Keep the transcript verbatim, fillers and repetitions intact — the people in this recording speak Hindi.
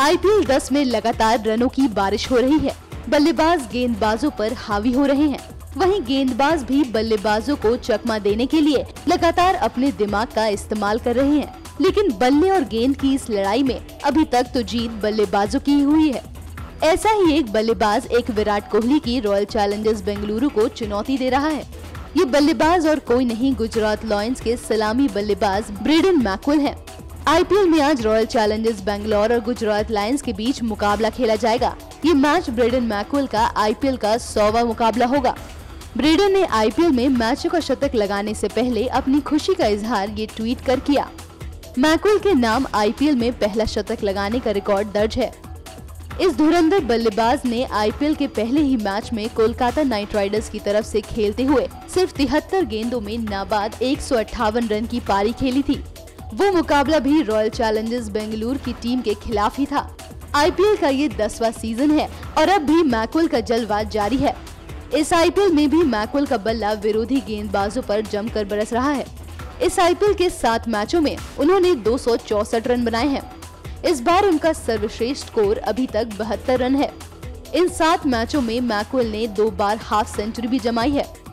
आईपीएल दस में लगातार रनों की बारिश हो रही है। बल्लेबाज गेंदबाजों पर हावी हो रहे हैं, वहीं गेंदबाज भी बल्लेबाजों को चकमा देने के लिए लगातार अपने दिमाग का इस्तेमाल कर रहे हैं। लेकिन बल्ले और गेंद की इस लड़ाई में अभी तक तो जीत बल्लेबाजों की हुई है। ऐसा ही एक बल्लेबाज एक विराट कोहली की रॉयल चैलेंजर्स बेंगलुरु को चुनौती दे रहा है। ये बल्लेबाज और कोई नहीं गुजरात लायंस के सलामी बल्लेबाज ब्रेंडन मैकुलम हैं। आईपीएल में आज रॉयल चैलेंजर्स बेंगलुरु और गुजरात लायंस के बीच मुकाबला खेला जाएगा। ये मैच ब्रेंडन मैकुलम का आईपीएल का सौवां मुकाबला होगा। ब्रेंडन ने आईपीएल में मैचों का शतक लगाने से पहले अपनी खुशी का इजहार ये ट्वीट कर किया। मैकुलम के नाम आईपीएल में पहला शतक लगाने का रिकॉर्ड दर्ज है। इस धुरंधर बल्लेबाज ने आईपीएल के पहले ही मैच में कोलकाता नाइट राइडर्स की तरफ से खेलते हुए सिर्फ तिहत्तर गेंदों में नाबाद एक सौ अट्ठावन रन की पारी खेली थी। वो मुकाबला भी रॉयल चैलेंजर्स बेंगलुरु की टीम के खिलाफ ही था। आईपीएल का ये दसवां सीजन है और अब भी मैकुलम का जलवा जारी है। इस आईपीएल में भी मैकुलम का बल्ला विरोधी गेंदबाजों पर जमकर बरस रहा है। इस आईपीएल के सात मैचों में उन्होंने दो सौ चौसठ रन बनाए हैं। इस बार उनका सर्वश्रेष्ठ स्कोर अभी तक बहत्तर रन है। इन सात मैचों में मैकुलम ने दो बार हाफ सेंचुरी भी जमाई है।